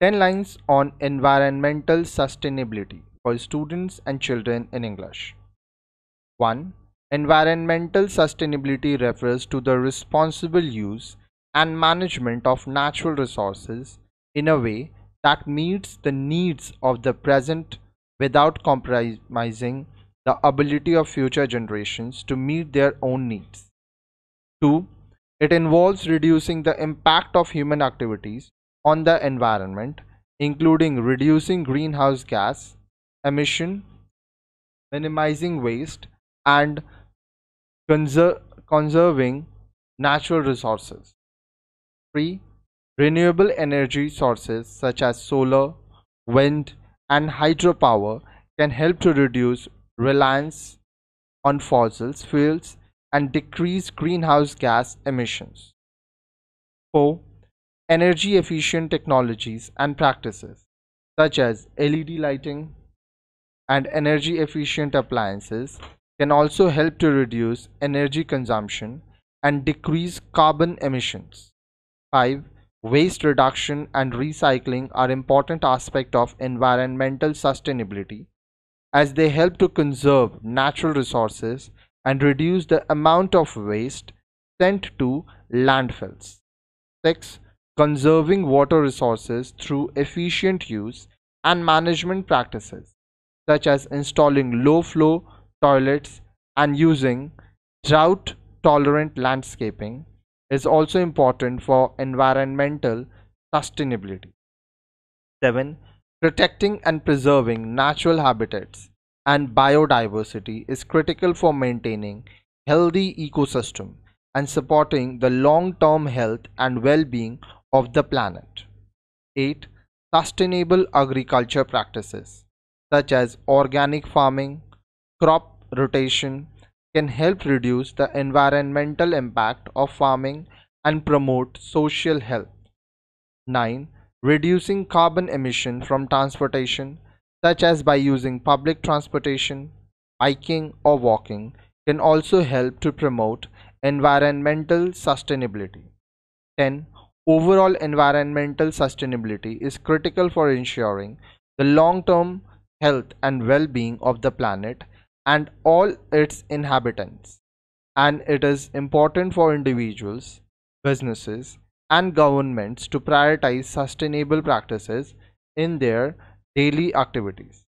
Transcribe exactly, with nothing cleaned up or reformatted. ten lines on environmental sustainability for students and children in English. one. Environmental sustainability refers to the responsible use and management of natural resources in a way that meets the needs of the present without compromising the ability of future generations to meet their own needs. two. It involves reducing the impact of human activities on the environment, including reducing greenhouse gas emission, minimizing waste, and conser- conserving natural resources. three. Renewable energy sources such as solar, wind, and hydropower can help to reduce reliance on fossil fuels and decrease greenhouse gas emissions. four. Energy efficient technologies and practices such as L E D lighting and energy efficient appliances can also help to reduce energy consumption and decrease carbon emissions. five. Waste reduction and recycling are important aspects of environmental sustainability as they help to conserve natural resources and reduce the amount of waste sent to landfills. six. Conserving water resources through efficient use and management practices such as installing low-flow toilets and using drought-tolerant landscaping is also important for environmental sustainability. seven. Protecting and preserving natural habitats and biodiversity is critical for maintaining healthy ecosystem and supporting the long-term health and well-being of the planet. eight. Sustainable agriculture practices such as organic farming, crop rotation can help reduce the environmental impact of farming and promote social health. nine. Reducing carbon emission from transportation, such as by using public transportation, biking or walking, can also help to promote environmental sustainability. ten. Overall environmental sustainability is critical for ensuring the long-term health and well-being of the planet and all its inhabitants, and it is important for individuals, businesses, and governments to prioritize sustainable practices in their daily activities.